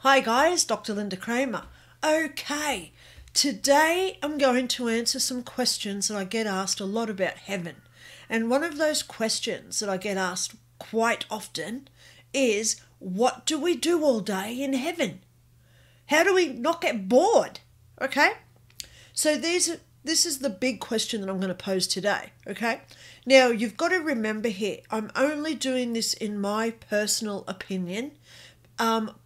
Hi guys, Dr. Lynda Cramer. Okay, today I'm going to answer some questions that I get asked a lot about heaven. And one of those questions that I get asked quite often is, what do we do all day in heaven? How do we not get bored? Okay, so this is the big question that I'm going to pose today. Okay, now you've got to remember here, I'm only doing this in my personal opinion.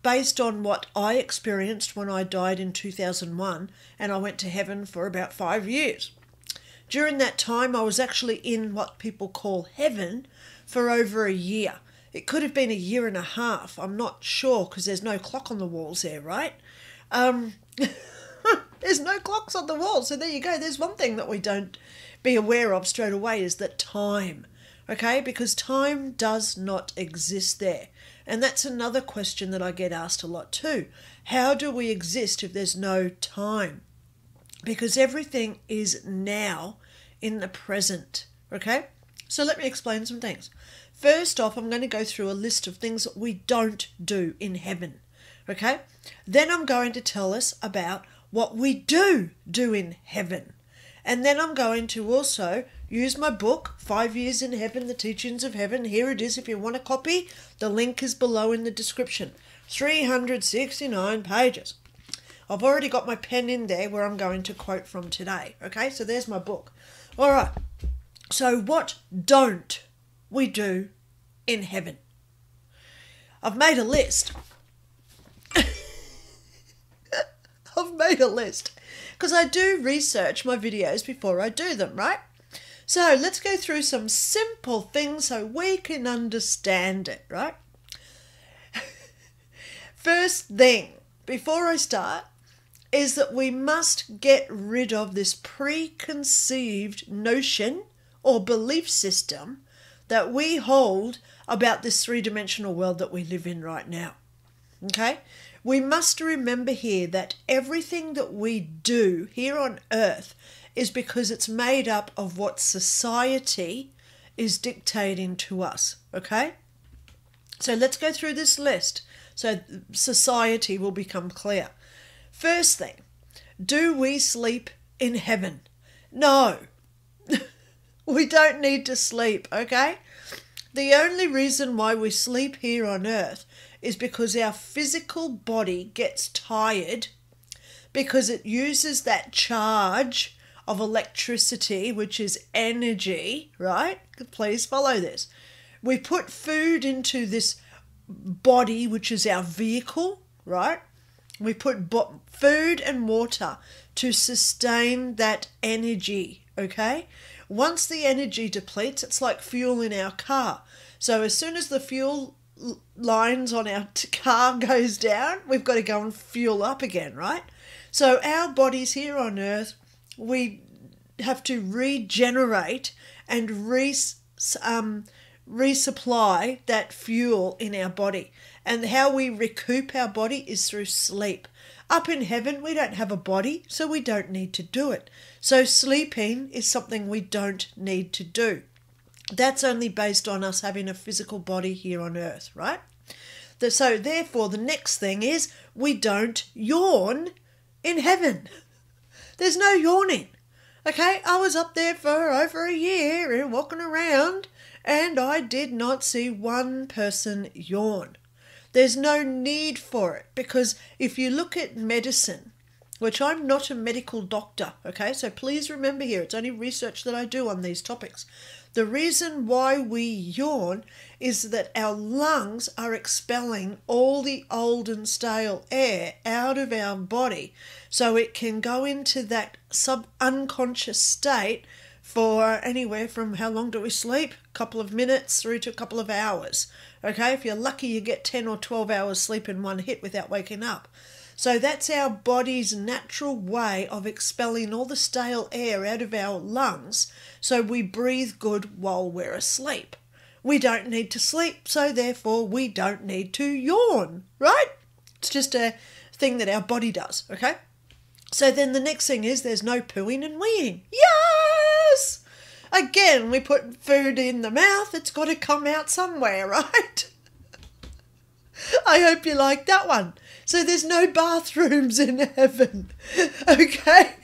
Based on what I experienced when I died in 2001 and I went to heaven for about 5 years. During that time, I was actually in what people call heaven for over a year. It could have been a year and a half. I'm not sure because there's no clock on the walls there, right? There's no clocks on the walls. So there you go. There's one thing that we don't be aware of straight away is that time. Okay, because time does not exist there. And that's another question that I get asked a lot too. How do we exist if there's no time? Because everything is now in the present. Okay, so let me explain some things. First off, I'm going to go through a list of things that we don't do in heaven. Okay, then I'm going to tell us about what we do in heaven. And then I'm going to also use my book, 5 Years in Heaven, The Teachings of Heaven. Here it is if you want a copy. The link is below in the description. 369 pages. I've already got my pen in there where I'm going to quote from today. Okay, so there's my book. All right, so what don't we do in heaven? I've made a list. I've made a list because I do research my videos before I do them, right? So let's go through some simple things so we can understand it, right? First thing, before I start, is that we must get rid of this preconceived notion or belief system that we hold about this three-dimensional world that we live in right now, okay? We must remember here that everything that we do here on earth is because it's made up of what society is dictating to us, okay? So let's go through this list so society will become clear. First thing, do we sleep in heaven? No, we don't need to sleep, okay? The only reason why we sleep here on earth is because our physical body gets tired because it uses that charge of electricity, which is energy, right? Please follow this. We put food into this body, which is our vehicle, right? We put food and water to sustain that energy, okay? Once the energy depletes, it's like fuel in our car. So as soon as the fuel lines on our car goes down, we've got to go and fuel up again, right? So our bodies here on earth, we have to regenerate and resupply that fuel in our body. And how we recoup our body is through sleep. Up in heaven, we don't have a body, so we don't need to do it. So sleeping is something we don't need to do. That's only based on us having a physical body here on earth, right? So therefore, the next thing is we don't yawn in heaven. There's no yawning, okay? I was up there for over a year and walking around and I did not see one person yawn. There's no need for it because if you look at medicine, which I'm not a medical doctor, okay? So please remember here, it's only research that I do on these topics. The reason why we yawn is that our lungs are expelling all the old and stale air out of our body so it can go into that sub-unconscious state for anywhere from how long do we sleep? A couple of minutes through to a couple of hours, okay? If you're lucky, you get 10 or 12 hours sleep in one hit without waking up. So that's our body's natural way of expelling all the stale air out of our lungs so we breathe good while we're asleep. We don't need to sleep, so therefore we don't need to yawn, right? It's just a thing that our body does, okay? So then the next thing is there's no pooing and weeing. Yes! Again, we put food in the mouth. It's got to come out somewhere, right? I hope you like that one. So there's no bathrooms in heaven, okay?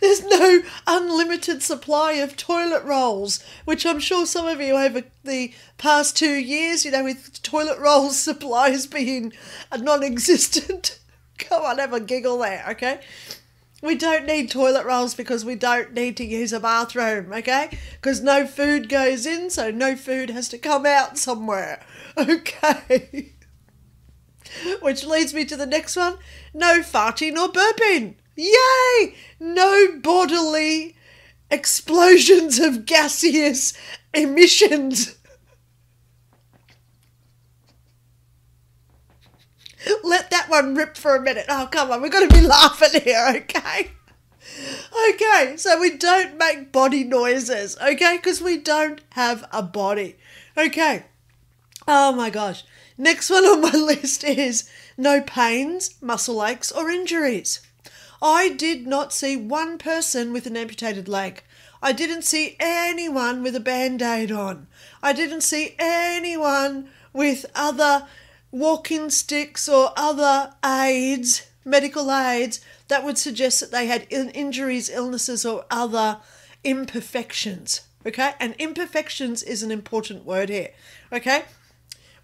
There's no unlimited supply of toilet rolls, which I'm sure some of you over the past 2 years, you know, with toilet roll supplies being non-existent. Come on, have a giggle there, okay? We don't need toilet rolls because we don't need to use a bathroom, okay? Because no food goes in, so no food has to come out somewhere, okay? Which leads me to the next one. No farting or burping. Yay! No bodily explosions of gaseous emissions. Let that one rip for a minute. Oh, come on, we've got to be laughing here, okay? Okay, so we don't make body noises, okay? Because we don't have a body, okay? Oh, my gosh. Next one on my list is no pains, muscle aches, or injuries. I did not see one person with an amputated leg. I didn't see anyone with a Band-Aid on. I didn't see anyone with other walking sticks or other aids, medical aids, that would suggest that they had injuries, illnesses, or other imperfections, okay? And imperfections is an important word here, okay?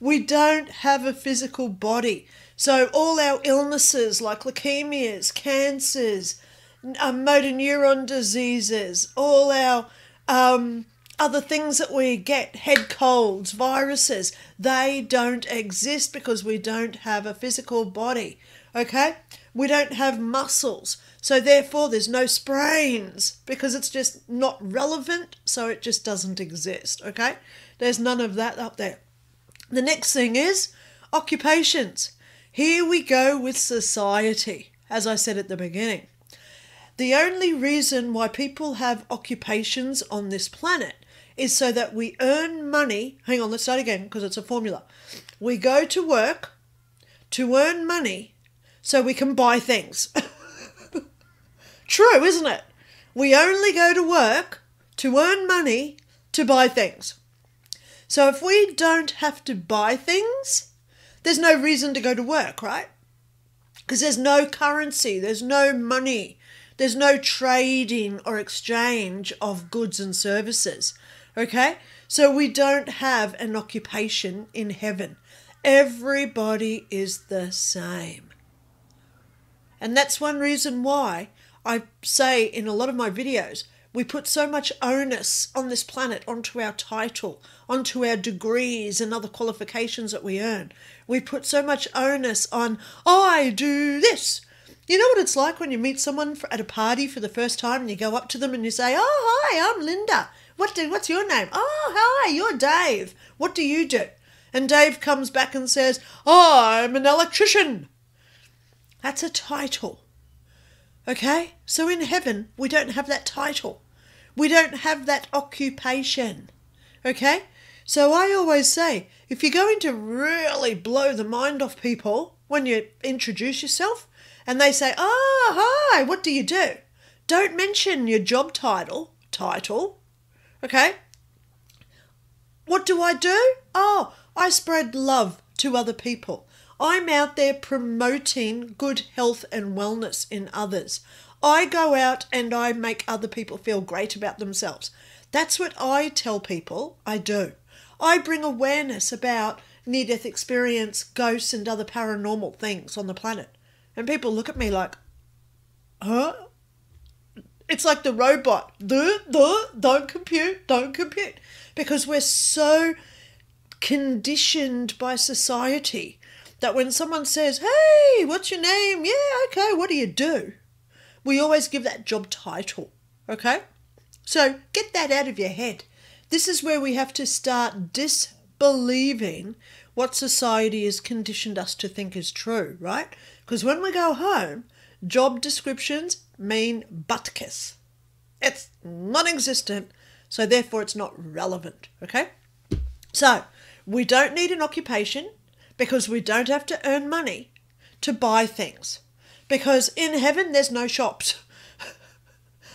We don't have a physical body. So all our illnesses like leukemias, cancers, motor neuron diseases, all our other things that we get, head colds, viruses, they don't exist because we don't have a physical body, okay? We don't have muscles. So therefore there's no sprains because it's just not relevant. So it just doesn't exist, okay? There's none of that up there. The next thing is occupations. Here we go with society, as I said at the beginning. The only reason why people have occupations on this planet is so that we earn money. Hang on, let's start again because it's a formula. We go to work to earn money so we can buy things. True, isn't it? We only go to work to earn money to buy things. So if we don't have to buy things, there's no reason to go to work, right? Because there's no currency, there's no money, there's no trading or exchange of goods and services, okay? So we don't have an occupation in heaven. Everybody is the same. And that's one reason why I say in a lot of my videos, we put so much onus on this planet, onto our title, onto our degrees and other qualifications that we earn. We put so much onus on, I do this. You know what it's like when you meet someone at a party for the first time and you go up to them and you say, oh, hi, I'm Linda. What's your name? Oh, hi, you're Dave. What do you do? And Dave comes back and says, I'm an electrician. That's a title. Okay? So in heaven, we don't have that title. We don't have that occupation, okay? So I always say, if you're going to really blow the mind off people when you introduce yourself and they say, hi, what do you do? Don't mention your job title, okay? What do I do? I spread love to other people. I'm out there promoting good health and wellness in others. I go out and I make other people feel great about themselves. That's what I tell people I do. I bring awareness about near-death experience, ghosts, and other paranormal things on the planet. And people look at me like, huh? It's like the robot. Don't compute. Because we're so conditioned by society that when someone says, hey, what's your name? Yeah, okay, what do you do? We always give that job title, okay? So get that out of your head. This is where we have to start disbelieving what society has conditioned us to think is true, right? Because when we go home, job descriptions mean butt kiss. It's non-existent, so therefore it's not relevant, okay? So we don't need an occupation because we don't have to earn money to buy things. Because in heaven, there's no shops.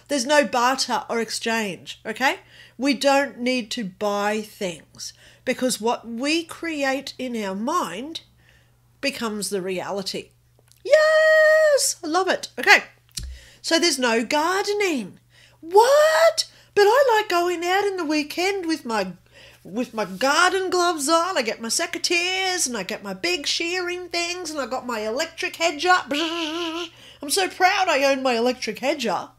There's no barter or exchange, okay? We don't need to buy things because what we create in our mind becomes the reality. Yes, I love it. Okay, so there's no gardening. What? But I like going out in the weekend with my garden gloves on. I get my secateurs and I get my big shearing things and I got my electric hedger. I'm so proud I own my electric hedger.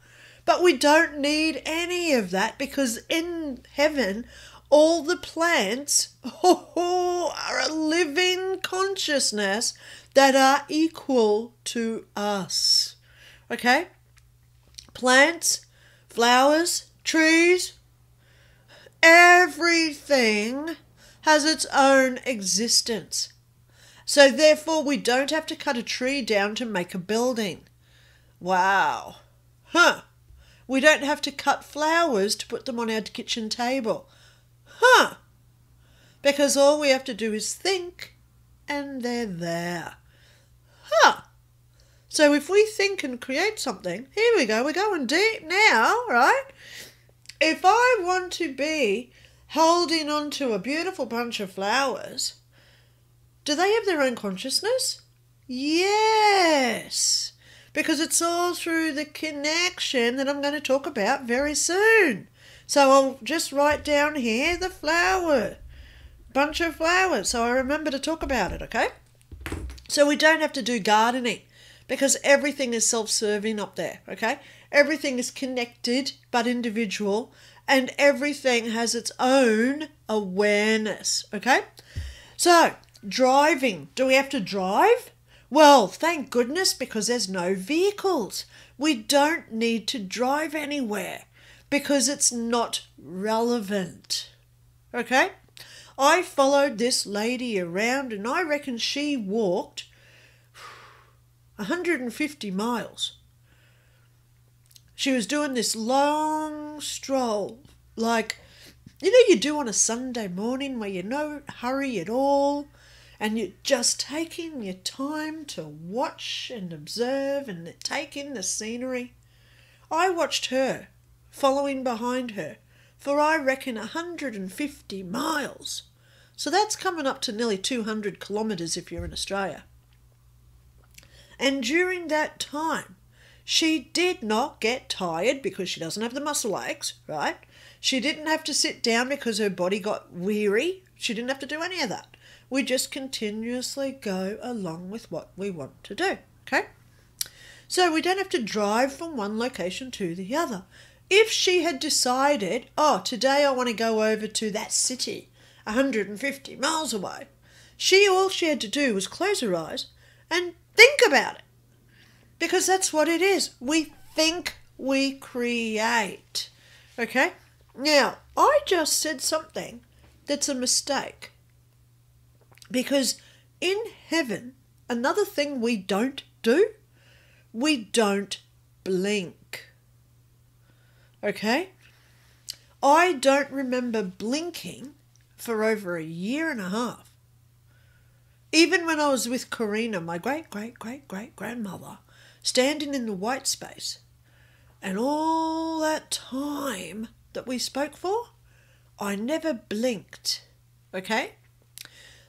But we don't need any of that, because in heaven all the plants are a living consciousness that are equal to us. Okay? Plants, flowers, trees, everything has its own existence. So therefore we don't have to cut a tree down to make a building. Wow. Huh. We don't have to cut flowers to put them on our kitchen table. Huh. Because all we have to do is think and they're there. Huh. So if we think and create something, here we go, we're going deep now, right? If I want to be holding on to a beautiful bunch of flowers, do they have their own consciousness? Yes. Because it's all through the connection that I'm going to talk about very soon. So I'll just write down here the flower, bunch of flowers, so I remember to talk about it, okay? So we don't have to do gardening, because everything is self-serving up there, okay? Everything is connected but individual, and everything has its own awareness, okay? So driving, do we have to drive? Well, thank goodness, because there's no vehicles. We don't need to drive anywhere because it's not relevant. Okay? I followed this lady around and I reckon she walked 150 miles. She was doing this long stroll, like, you know, you do on a Sunday morning where you're no hurry at all. And you're just taking your time to watch and observe and take in the scenery. I watched her following behind her for, I reckon, 150 miles. So that's coming up to nearly 200 kilometres if you're in Australia. And during that time, she did not get tired because she doesn't have the muscle aches, right? She didn't have to sit down because her body got weary. She didn't have to do any of that. We just continuously go along with what we want to do, okay? So we don't have to drive from one location to the other. If she had decided, oh, today I want to go over to that city 150 miles away, all she had to do was close her eyes and think about it, because that's what it is. We think, we create, okay? Now, I just said something that's a mistake. Because in heaven, another thing we don't do, we don't blink. Okay? I don't remember blinking for over a year and a half. Even when I was with Karina, my great-great-great-great-grandmother, standing in the white space, and all that time that we spoke for, I never blinked. Okay?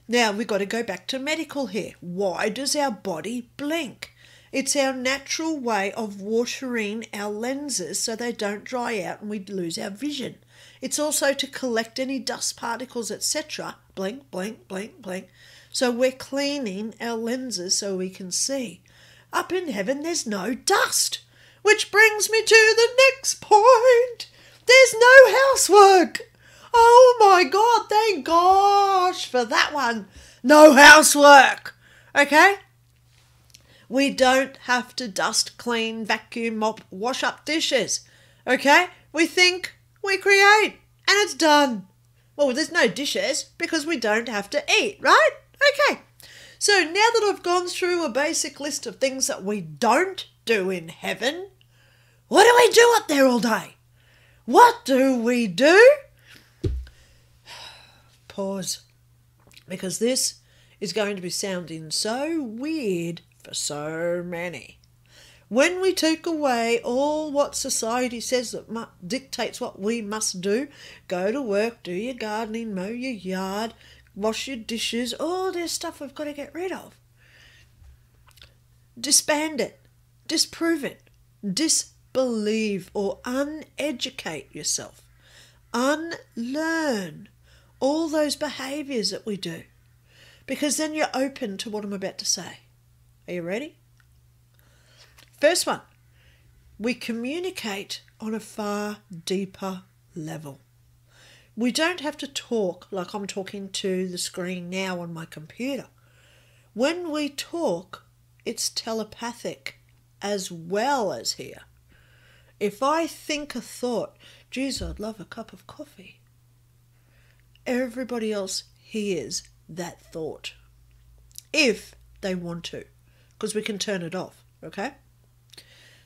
Now, we've got to go back to medical here. Why does our body blink? It's our natural way of watering our lenses so they don't dry out and we lose our vision. It's also to collect any dust particles, etc. Blink, blink, blink, blink. So we're cleaning our lenses so we can see. Up in heaven, there's no dust, which brings me to the next point. There's no housework. Oh my God, thank gosh for that one. No housework, okay? We don't have to dust, clean, vacuum, mop, wash up dishes, okay? We think, we create, and it's done. Well, there's no dishes because we don't have to eat, right? Okay, so now that I've gone through a basic list of things that we don't do in heaven, what do we do up there all day? What do we do? Pause, because this is going to be sounding so weird for so many. When we take away all what society says that dictates what we must do, go to work, do your gardening, mow your yard, wash your dishes, all this stuff we've got to get rid of. disband it, disprove it, disbelieve or uneducate yourself, unlearn all those behaviors that we do, because then you're open to what I'm about to say. Are you ready? First one, we communicate on a far deeper level. We don't have to talk like I'm talking to the screen now on my computer. When we talk, it's telepathic as well as here. If I think a thought, geez, I'd love a cup of coffee, everybody else hears that thought if they want to, because we can turn it off, okay?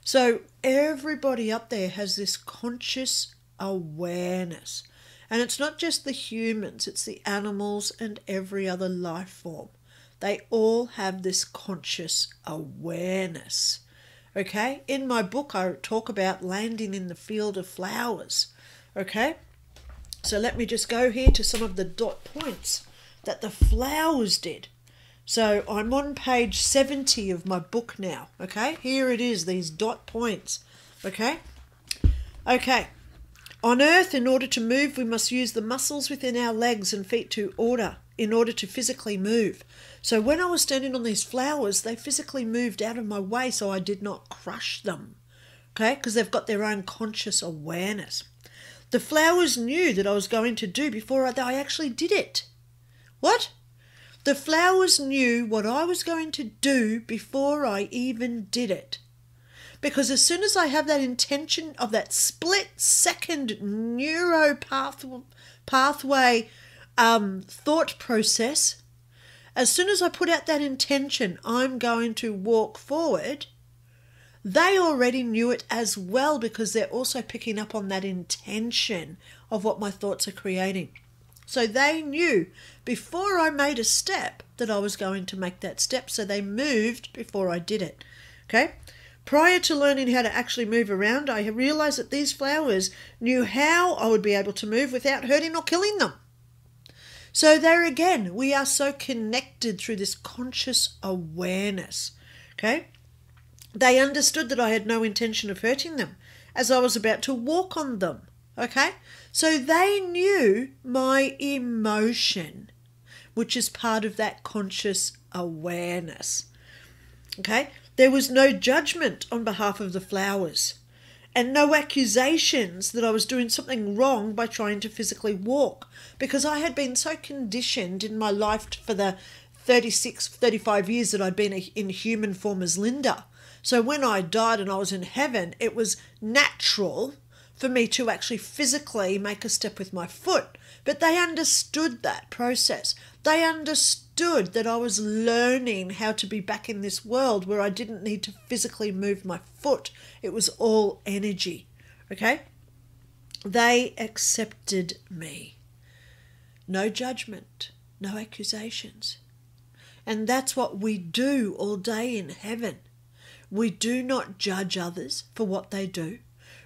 So everybody up there has this conscious awareness. And it's not just the humans, it's the animals and every other life form. They all have this conscious awareness, okay? In my book, I talk about landing in the field of flowers, okay? So let me just go here to some of the dot points that the flowers did. So I'm on page 70 of my book now, okay? Here it is, these dot points, okay? Okay. On earth, in order to move, we must use the muscles within our legs and feet to order, in order to physically move. So when I was standing on these flowers, they physically moved out of my way so I did not crush them, okay? Because they've got their own conscious awareness. The flowers knew that I was going to do before I actually did it. What? The flowers knew what I was going to do before I even did it. Because as soon as I have that intention of that split-second neuropathway thought process, as soon as I put out that intention, I'm going to walk forward, they already knew it as well because they're also picking up on that intention of what my thoughts are creating. So they knew before I made a step that I was going to make that step, so they moved before I did it, okay? Prior to learning how to actually move around, I realized that these flowers knew how I would be able to move without hurting or killing them. So there again, we are so connected through this conscious awareness, okay? They understood that I had no intention of hurting them as I was about to walk on them, okay? So they knew my emotion, which is part of that conscious awareness, okay? There was no judgment on behalf of the flowers and no accusations that I was doing something wrong by trying to physically walk, because I had been so conditioned in my life for the 35 years that I'd been in human form as Lynda. So when I died and I was in heaven, it was natural for me to actually physically make a step with my foot. But they understood that process. They understood that I was learning how to be back in this world where I didn't need to physically move my foot. It was all energy, okay? They accepted me. No judgment, no accusations. And that's what we do all day in heaven. We do not judge others for what they do.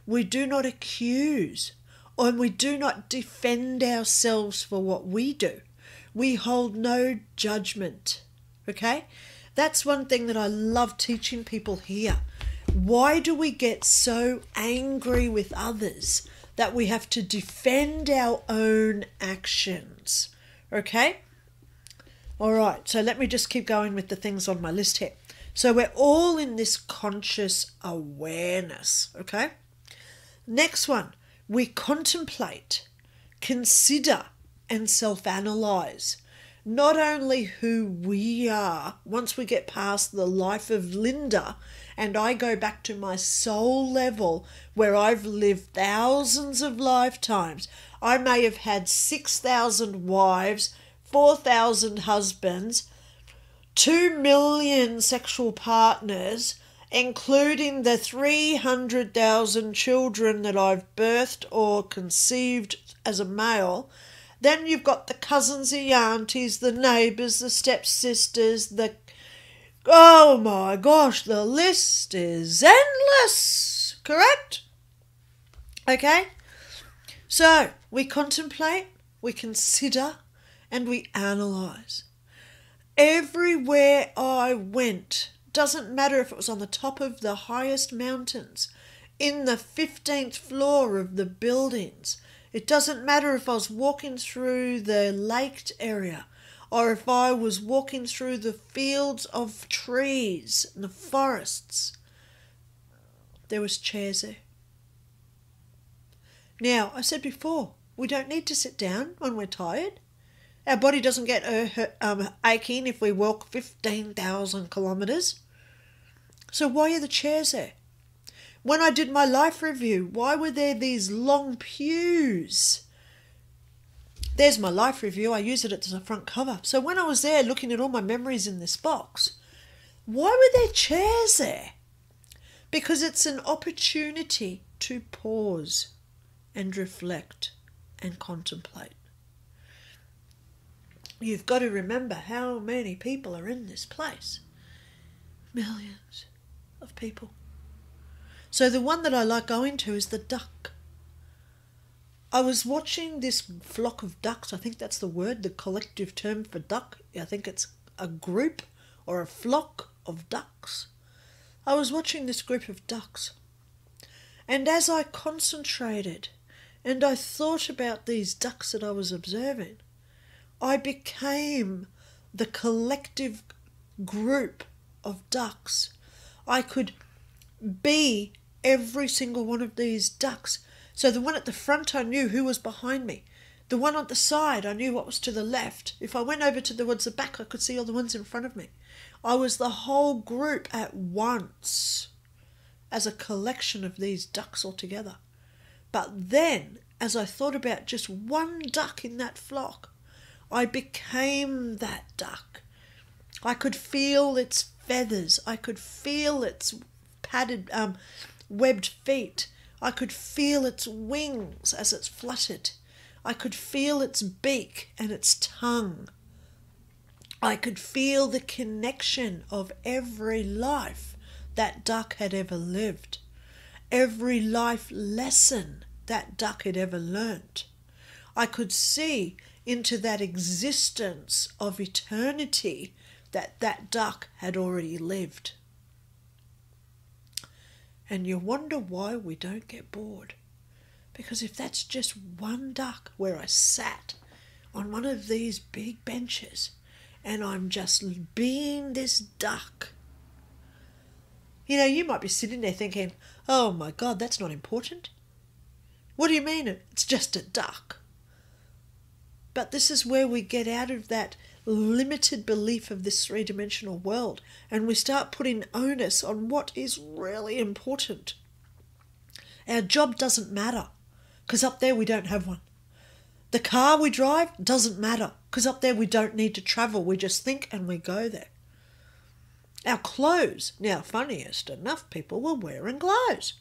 We do not accuse, and we do not defend ourselves for what we do. We hold no judgment, okay? That's one thing that I love teaching people here. Why do we get so angry with others that we have to defend our own actions, okay? All right, so let me just keep going with the things on my list here. So we're all in this conscious awareness, okay? Next one, we contemplate, consider, and self-analyze not only who we are once we get past the life of Lynda and I go back to my soul level where I've lived thousands of lifetimes. I may have had 6,000 wives, 4,000 husbands, 2 million sexual partners, including the 300,000 children that I've birthed or conceived as a male. Then you've got the cousins, the aunties, the neighbours, the stepsisters, the... Oh my gosh, the list is endless, correct? Okay, so we contemplate, we consider, and we analyse. Everywhere I went Doesn't matter if it was on the top of the highest mountains, in the 15th floor of the buildings. It doesn't matter if I was walking through the laked area or if I was walking through the fields of trees and the forests. There was chairs there. Now, I said before, we don't need to sit down when we're tired. Our body doesn't get aching if we walk 15,000 kilometres. So why are the chairs there? When I did my life review, why were there these long pews? There's my life review. I use it as a front cover. So when I was there looking at all my memories in this box, why were there chairs there? Because it's an opportunity to pause and reflect and contemplate. You've got to remember how many people are in this place. Millions of people. So the one that I like going to is the duck. I was watching this flock of ducks. I think that's the word, the collective term for duck. I think it's a group or a flock of ducks. I was watching this group of ducks. And as I concentrated and I thought about these ducks that I was observing, I became the collective group of ducks. I could be every single one of these ducks. So the one at the front, I knew who was behind me. The one on the side, I knew what was to the left. If I went over to the ones at the back, I could see all the ones in front of me. I was the whole group at once as a collection of these ducks altogether. But then, as I thought about just one duck in that flock, I became that duck. I could feel its feathers. I could feel its padded, webbed feet. I could feel its wings as it fluttered. I could feel its beak and its tongue. I could feel the connection of every life that duck had ever lived, every life lesson that duck had ever learnt. I could see into that existence of eternity that that duck had already lived. And you wonder why we don't get bored. Because if that's just one duck where I sat on one of these big benches and I'm just being this duck, you know, you might be sitting there thinking, oh my God, that's not important. What do you mean? It's just a duck. But this is where we get out of that limited belief of this three-dimensional world and we start putting onus on what is really important. Our job doesn't matter because up there we don't have one. The car we drive doesn't matter because up there we don't need to travel. We just think and we go there. Our clothes, now funniest enough, people were wearing clothes.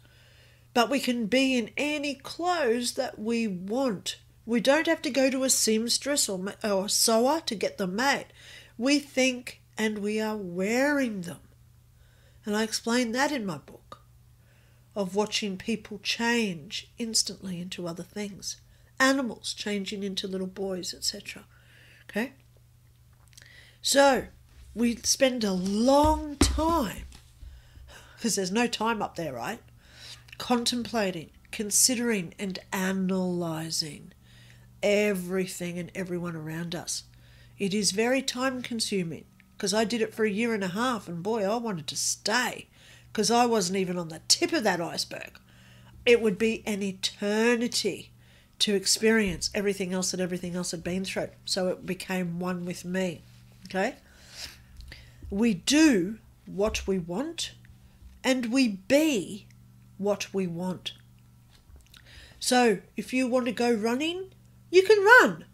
But we can be in any clothes that we want. We don't have to go to a seamstress or a sewer to get them made. We think and we are wearing them. And I explain that in my book of watching people change instantly into other things. Animals changing into little boys, etc. Okay? So we spend a long time, because there's no time up there, right? Contemplating, considering and analysing everything and everyone around us. It is very time consuming because I did it for a year and a half and boy, I wanted to stay because I wasn't even on the tip of that iceberg. It would be an eternity to experience everything else that everything else had been through. So it became one with me. Okay. We do what we want and we be what we want. So if you want to go running, you can run.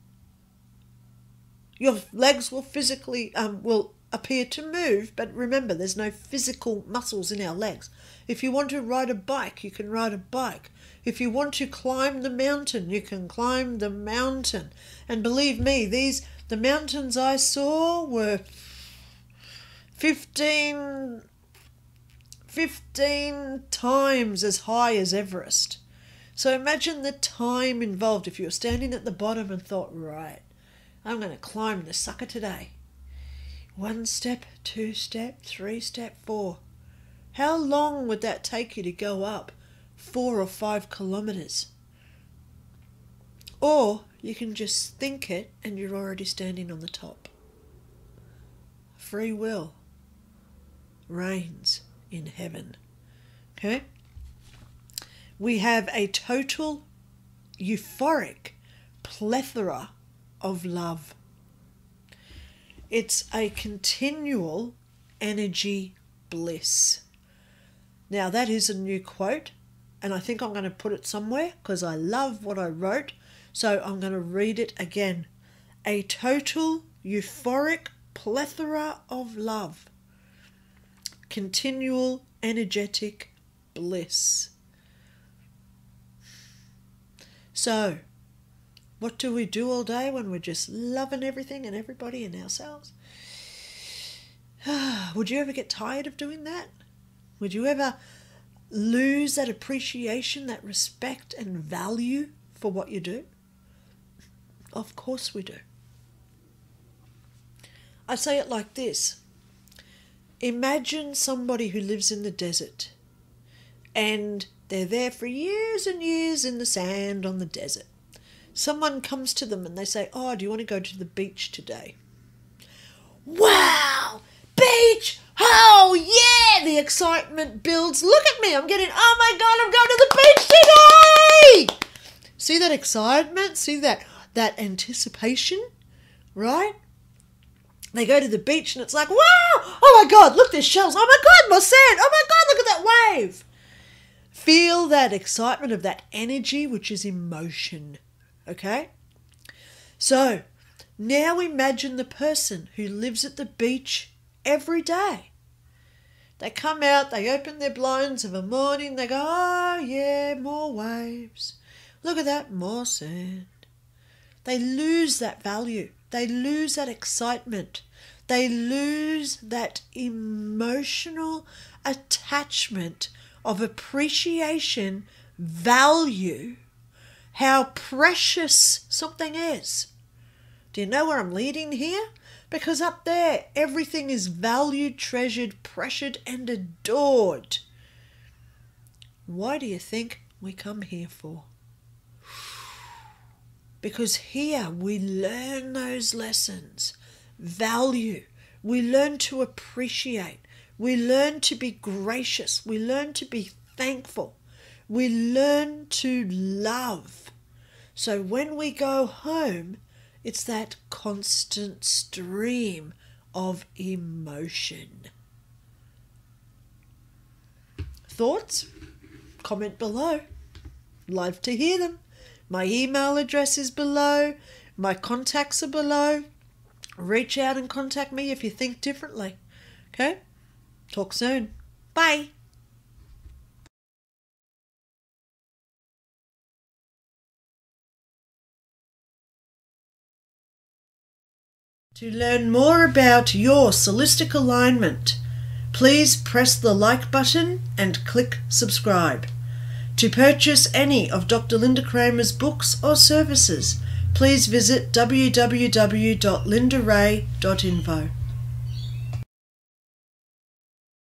Your legs will physically will appear to move, but remember, there's no physical muscles in our legs. If you want to ride a bike, you can ride a bike. If you want to climb the mountain, you can climb the mountain. And believe me, the mountains I saw were 15 times as high as Everest. So imagine the time involved if you were standing at the bottom and thought, right, I'm going to climb the sucker today. One step, two step, three step, four. How long would that take you to go up 4 or 5 kilometers? Or you can just think it and you're already standing on the top. Free will reigns in heaven. Okay? We have a total euphoric plethora of love. It's a continual energy bliss. Now that is a new quote, and I think I'm going to put it somewhere because I love what I wrote, so I'm going to read it again. A total euphoric plethora of love. Continual energetic bliss. So, what do we do all day when we're just loving everything and everybody and ourselves? Would you ever get tired of doing that? Would you ever lose that appreciation, that respect and value for what you do? Of course we do. I say it like this. Imagine somebody who lives in the desert and they're there for years and years in the sand on the desert. Someone comes to them and they say, oh, do you want to go to the beach today? Wow, beach, oh yeah, the excitement builds. Look at me, I'm getting, oh my God, I'm going to the beach today. See that excitement? See that anticipation, right? They go to the beach and it's like, wow, oh my God, look, there's shells. Oh my God, my sand. Oh my God, look at that wave. Feel that excitement of that energy, which is emotion. Okay, so now imagine the person who lives at the beach every day. They come out, they open their blinds of a morning, they go, oh yeah, more waves. Look at that, more sand. They lose that value. They lose that excitement. They lose that emotional attachment of appreciation, value, how precious something is. Do you know where I'm leading here? Because up there, everything is valued, treasured, pressured, and adored. Why do you think we come here for? Because here we learn those lessons. Value. We learn to appreciate. We learn to be gracious. We learn to be thankful. We learn to love. So when we go home, it's that constant stream of emotion. Thoughts? Comment below. Love to hear them. My email address is below. My contacts are below. Reach out and contact me if you think differently. Okay? Talk soon. Bye. To learn more about your holistic alignment, please press the like button and click subscribe. To purchase any of Dr. Lynda Cramer's books or services, please visit www.lyndarae.info.